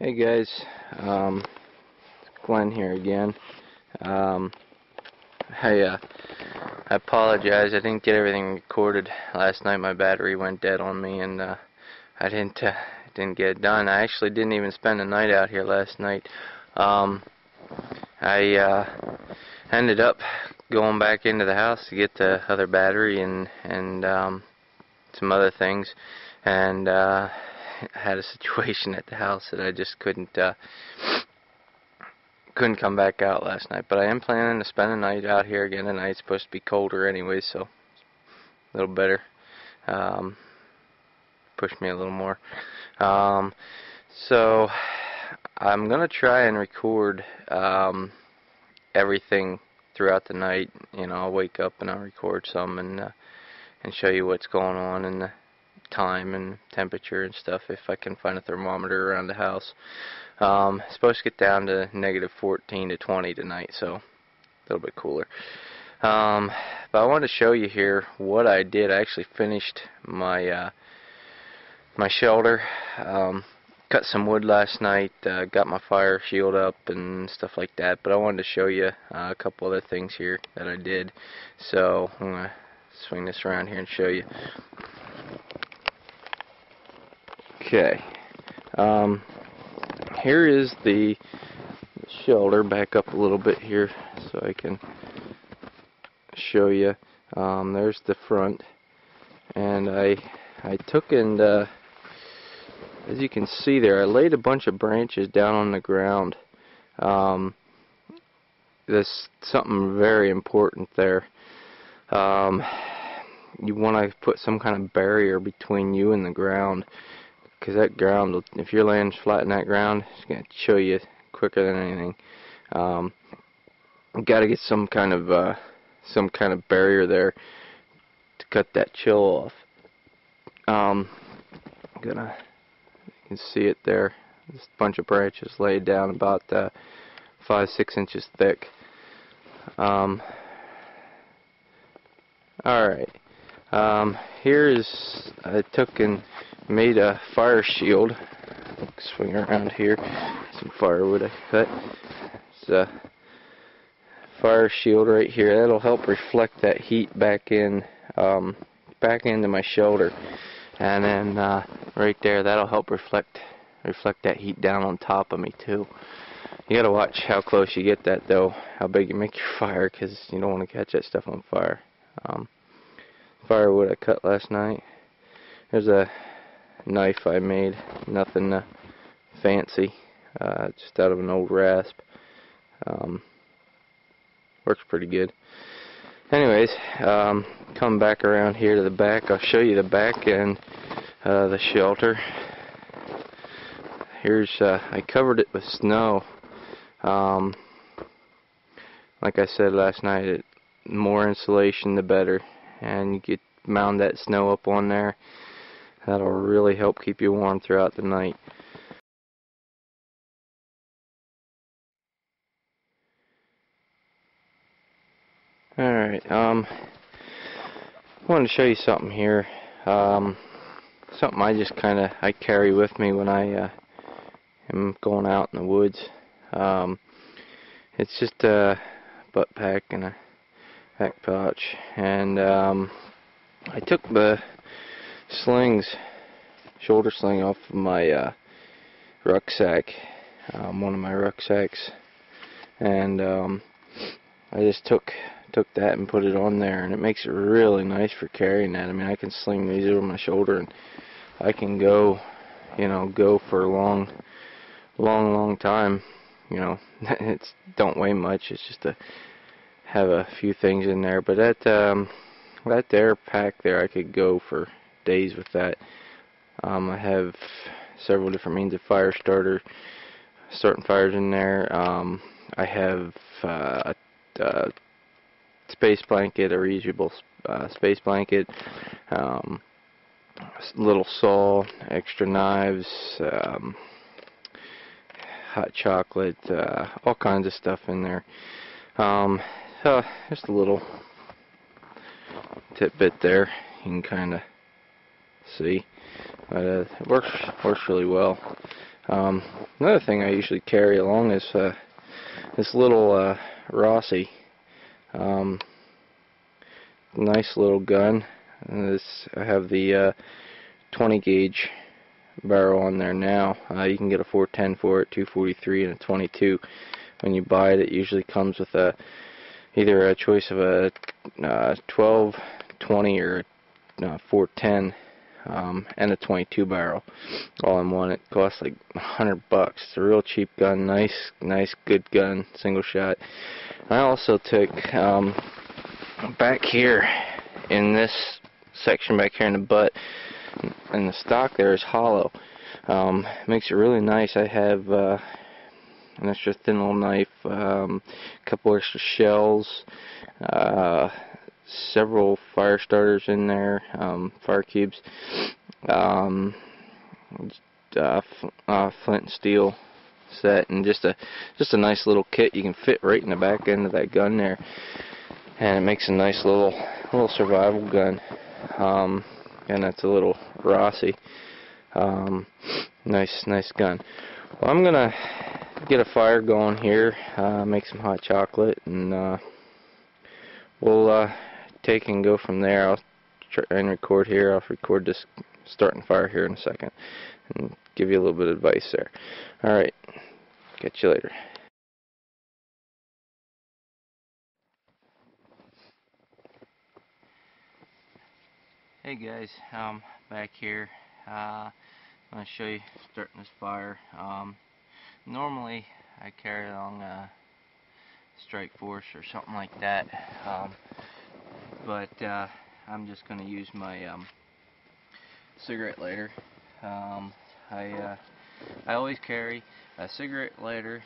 Hey guys, Glenn here again. I apologize, I didn't get everything recorded last night. My battery went dead on me, and I didn't get it done. I actually didn't even spend the night out here last night. I ended up going back into the house to get the other battery and some other things, and had a situation at the house that I just couldn't come back out last night. But I am planning to spend the night out here again tonight. It's supposed to be colder anyway, so a little better. Pushed me a little more. So I'm gonna try and record everything throughout the night. You know, I'll wake up and I'll record some and show you what's going on and the time and temperature and stuff if I can find a thermometer around the house. It's supposed to get down to -14 to 20 tonight, so a little bit cooler. But I wanted to show you here what I did. I actually finished my my shelter. Cut some wood last night, got my fire shield up and stuff like that, but I wanted to show you a couple other things here that I did. So I'm going to swing this around here and show you. Okay, here is the shelter. Back up a little bit here so I can show you. There's the front, and I took and as you can see there, I laid a bunch of branches down on the ground. There's something very important there. You want to put some kind of barrier between you and the ground, because that ground, if your land's flat in that ground, it's going to chill you quicker than anything. You got to get some kind of barrier there to cut that chill off. You can see it there. There's a bunch of branches laid down, about 5-6 inches thick. All right. Here is, I took and made a fire shield. Swing around here, some firewood I cut. It's a fire shield right here. That'll help reflect that heat back into my shelter, and then right there, that'll help reflect that heat down on top of me too. You gotta watch how close you get that though, how big you make your fire, because you don't want to catch that stuff on fire. Firewood I cut last night. There's a knife I made, nothing fancy, just out of an old rasp. Works pretty good. Anyways, come back around here to the back. I'll show you the back end of the shelter. Here's, I covered it with snow. Like I said last night, more insulation the better, and you could mound that snow up on there. That'll really help keep you warm throughout the night. Alright, I wanted to show you something here. Something I just I carry with me when I am going out in the woods. It's just a butt pack and a back pouch, and I took the shoulder sling off of my rucksack, one of my rucksacks, and I just took that and put it on there, and it makes it really nice for carrying that. I mean, I can sling these over my shoulder, and I can go, go for a long time. It's don't weigh much. It's just have a few things in there, but that there pack there, I could go for days with that. I have several different means of fire starting fires in there. I have a space blanket, a reusable space blanket, little saw, extra knives, hot chocolate, all kinds of stuff in there. So just a little tidbit there, you can see, but it works really well. Another thing I usually carry along is this little Rossi. Nice little gun. And this, I have the 20 gauge barrel on there now. You can get a 410 for it, 243, and a 22. When you buy it, it usually comes with a either a choice of a 12, 20, or a 410, and a 22 barrel, all in one. It costs like $100. It's a real cheap gun, nice, good gun, single shot. I also took back here in this section back here in the butt, and the stock there is hollow. Makes it really nice. I have an extra thin little knife, a couple extra shells, several fire starters in there, fire cubes, flint and steel set, and just a nice little kit you can fit right in the back end of that gun there, and it makes a nice little survival gun. And that's a little Rossi. Nice gun. Well, I'm gonna get a fire going here, make some hot chocolate, and we'll take and go from there. I'll try and record here. I'll record this starting fire here in a second and give you a little bit of advice there. Alright, catch you later. Hey guys, back here. I'm going to show you starting this fire. Normally I carry along a Strike Force or something like that, but I'm just going to use my cigarette lighter. I always carry a cigarette lighter,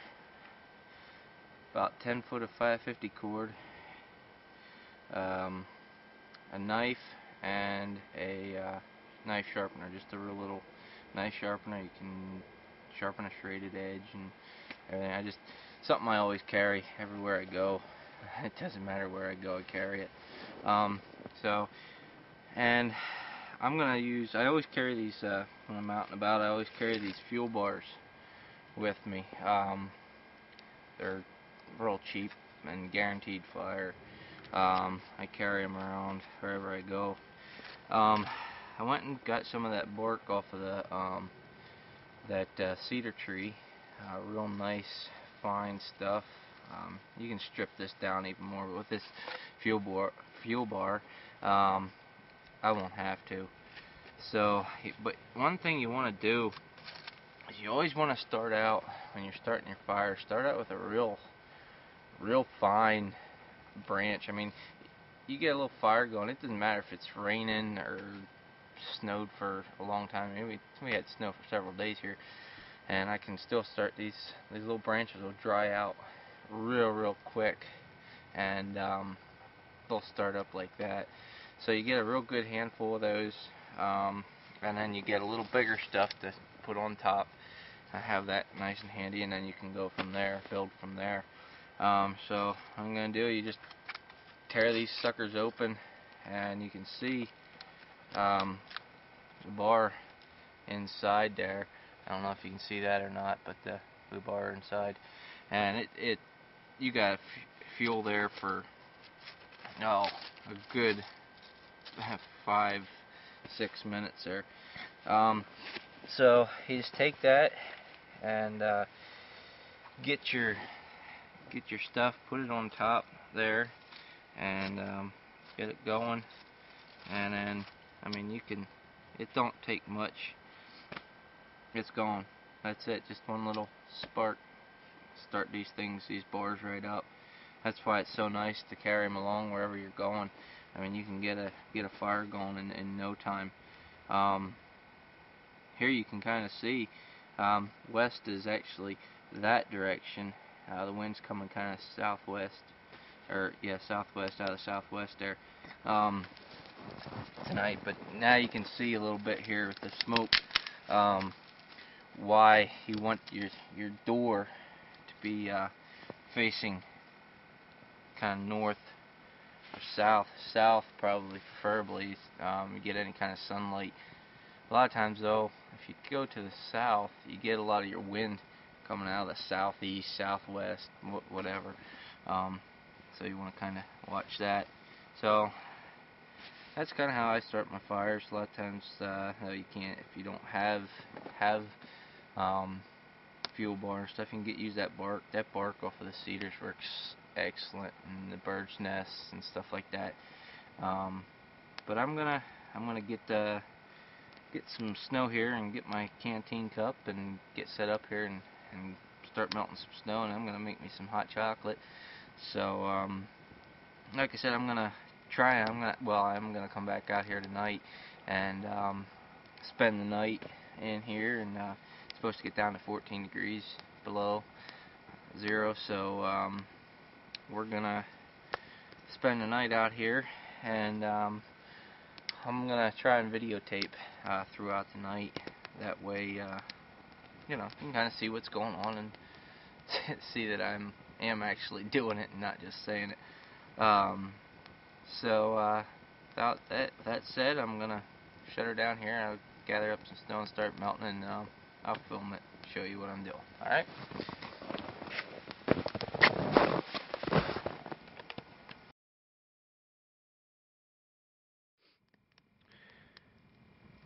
about 10 foot of 550 cord, a knife, and a knife sharpener, just a real little knife sharpener. You can sharpen a serrated edge and everything. Something I always carry everywhere I go. It doesn't matter where I go, I carry it. And I'm gonna use, I always carry these when I'm out and about. I always carry these fuel bars with me. They're real cheap and guaranteed fire. I carry them around wherever I go. I went and got some of that bark off of the cedar tree. Real nice, fine stuff. You can strip this down even more, but with this fuel bar, I won't have to. So, but one thing you want to do is you always want to start out when you're starting your fire. Start out with a real fine branch. I mean, you get a little fire going. It doesn't matter if it's raining or snowed for a long time. Maybe we had snow for several days here, and I can still start these little branches will dry out real quick, and they'll start up like that. So you get a real good handful of those, and then you get a little bigger stuff to put on top. I have that nice and handy, and then you can go from there, build from there. So what I'm gonna do, you just tear these suckers open, and you can see the bar inside there. I don't know if you can see that or not, but the blue bar inside, and it you got fuel there for a good 5-6 minutes there. So you just take that and get your stuff, put it on top there, and get it going. And then, I mean, you can, it don't take much, it's gone. That's it, just one little spark. Start these things, these bars right up. That's why it's so nice to carry them along wherever you're going. I mean, you can get a fire going in no time. Here you can kind of see, west is actually that direction. The wind's coming kind of southwest, or yeah, southwest, out of southwest there tonight. But now you can see a little bit here with the smoke, why you want your door to be facing kind of north or south, probably preferably. You get any kind of sunlight A lot of times though, if you go to the south, you get a lot of your wind coming out of the southeast, southwest, whatever. So you want to kind of watch that. So that's kind of how I start my fires. A lot of times you can't, if you don't have fuel bar stuff, you can use that bark. That bark off of the cedars works excellent, and the bird's nests and stuff like that. But I'm gonna get some snow here and get my canteen cup and get set up here and start melting some snow, and I'm gonna make me some hot chocolate. So like I said, I'm gonna come back out here tonight and spend the night in here, and it's supposed to get down to 14 degrees below zero, so we're gonna spend the night out here, and I'm gonna try and videotape throughout the night. That way you know, you can kind of see what's going on and see that I am actually doing it and not just saying it. So without that said, I'm gonna shut her down here. I'll gather up some snow and start melting, and I'll film it, show you what I'm doing. All right.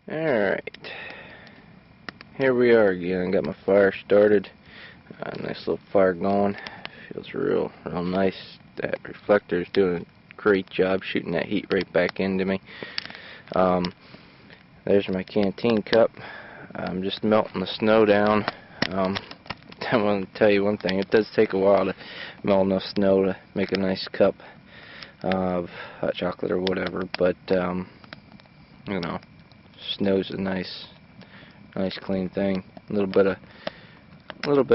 Alright, here we are again. I got my fire started. Nice little fire going. Feels real nice. That reflector's doing a great job shooting that heat right back into me. There's my canteen cup. I'm just melting the snow down. I want to tell you one thing. It does take a while to melt enough snow to make a nice cup of hot chocolate or whatever, but you know, snow's a nice clean thing. A little bit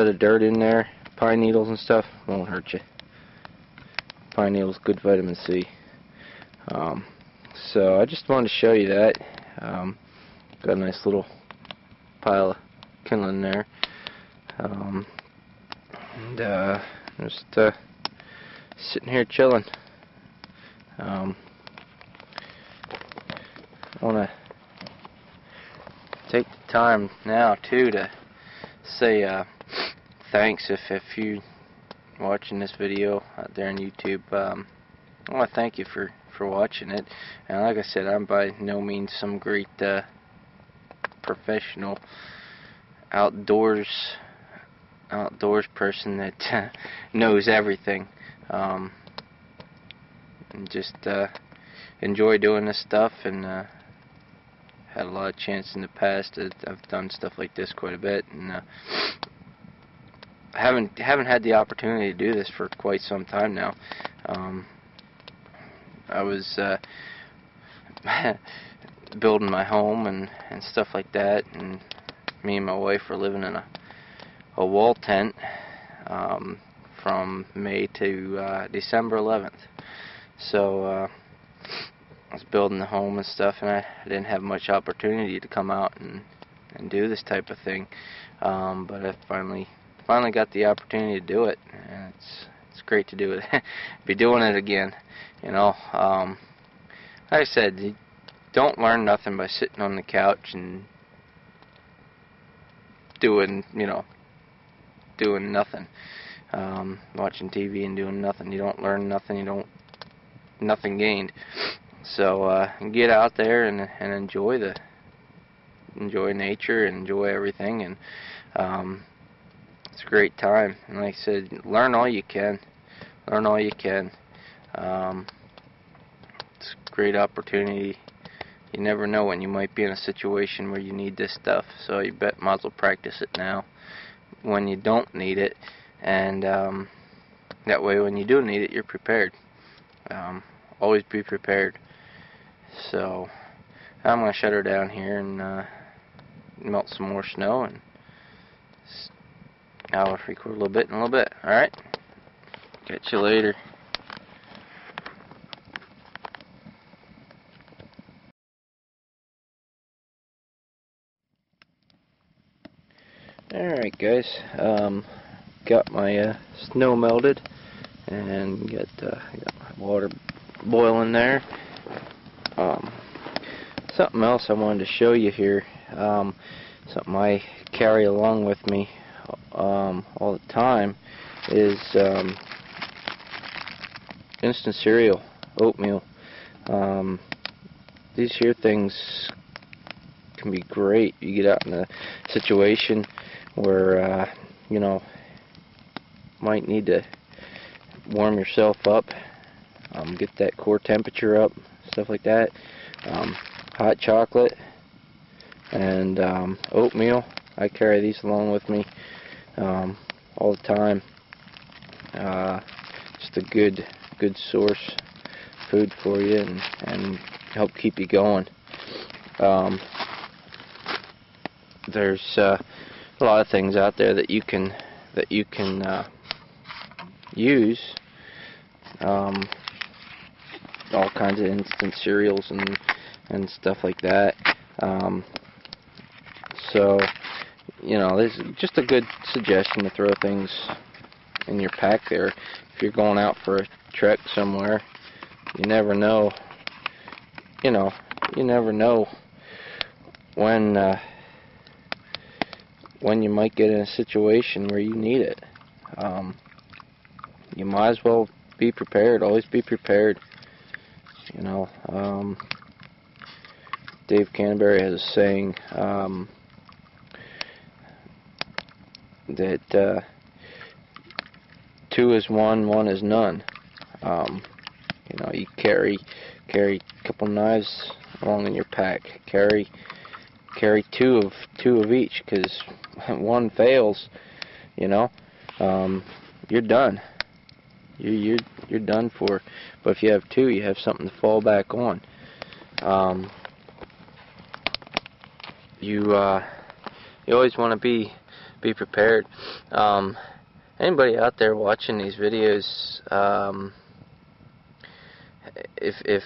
of dirt in there, pine needles and stuff won't hurt you. Pine needles, good vitamin C. So I just wanted to show you that. Got a nice little pile of kindling there, and just sitting here chilling. I want to take the time now too to say thanks. If you watching this video out there on YouTube, I want to thank you for watching it. And like I said, I'm by no means some great professional outdoors person that knows everything. And just enjoy doing this stuff, and had a lot of chance in the past. I've done stuff like this quite a bit, and haven't had the opportunity to do this for quite some time now. I was building my home and stuff like that, and me and my wife were living in a wall tent from May to December 11th. So I was building the home and stuff, and I didn't have much opportunity to come out and do this type of thing, but I finally got the opportunity to do it, and it's great to do it. Be doing it again, you know. Like I said, you don't learn nothing by sitting on the couch and doing nothing, watching TV and doing nothing. You don't learn nothing. You don't, nothing gained. So get out there and enjoy nature and enjoy everything, and it's a great time. And like I said, learn all you can. It's a great opportunity. You never know when you might be in a situation where you need this stuff, so you bet might as well practice it now when you don't need it, and that way when you do need it, you're prepared. Always be prepared. So I'm going to shut her down here and melt some more snow, and I'll record a little bit in a little bit. Alright, catch you later. Alright guys, got my snow melted, and got my water boiling there. Something else I wanted to show you here, something I carry along with me all the time is instant cereal, oatmeal. These here things can be great. You get out in a situation where you know, might need to warm yourself up, get that core temperature up, stuff like that. Hot chocolate and oatmeal. I carry these along with me all the time. Just a good source food for you and help keep you going. There's a lot of things out there that you can use. All kinds of instant cereals and stuff like that. So, you know, this is just a good suggestion to throw things in your pack there. If you're going out for a trek somewhere, you never know, you know, you never know when you might get in a situation where you need it. You might as well be prepared. Always be prepared. You know, Dave Canterbury has a saying that 2 is 1, 1 is none. You know, you carry a couple knives along in your pack. Carry two of each, because one fails, you know, you're done. You're done for. But if you have two, you have something to fall back on. You always want to be prepared. Anybody out there watching these videos, if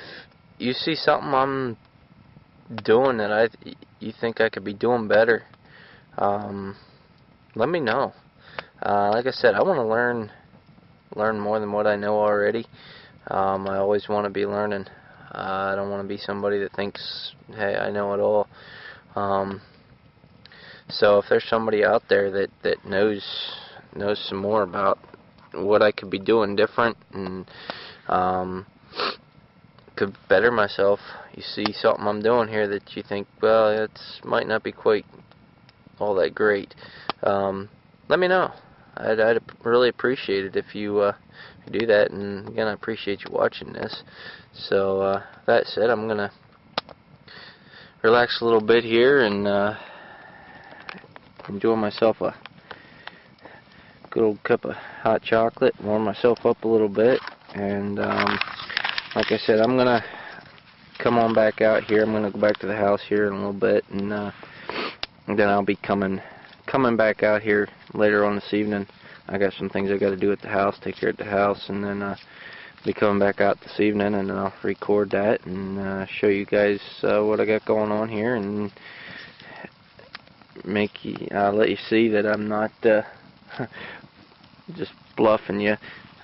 you see something I'm doing that you think I could be doing better, let me know. Like I said, I want to learn more than what I know already. I always want to be learning. I don't want to be somebody that thinks, hey, I know it all. So if there's somebody out there that knows some more about what I could be doing different and could better myself, you see something I'm doing here that you think, well, it might not be quite all that great, let me know. I'd really appreciate it if you do that. And again, I appreciate you watching this. So that said, I'm gonna relax a little bit here and enjoy myself a good old cup of hot chocolate, warm myself up a little bit, and like I said, I'm gonna come on back out here. I'm gonna go back to the house here in a little bit, and then I'll be coming back out here later on this evening. I got some things I got to do at the house, take care of the house, and then be coming back out this evening, and I'll record that and show you guys what I got going on here, and make you let you see that I'm not just bluffing you.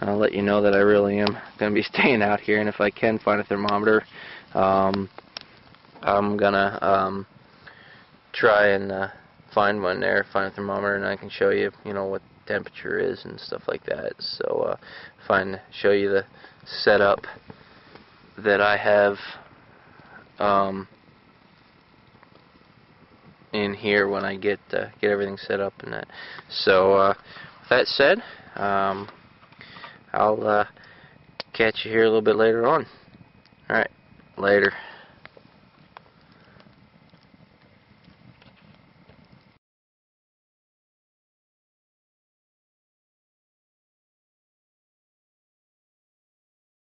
I'll let you know that I really am gonna be staying out here, and if I can find a thermometer, I'm gonna try and find one there, find a thermometer, and I can show you, you know, what the temperature is and stuff like that. So show you the setup that I have in here when I get everything set up and that. So with that said, I'll catch you here a little bit later on. All right, later.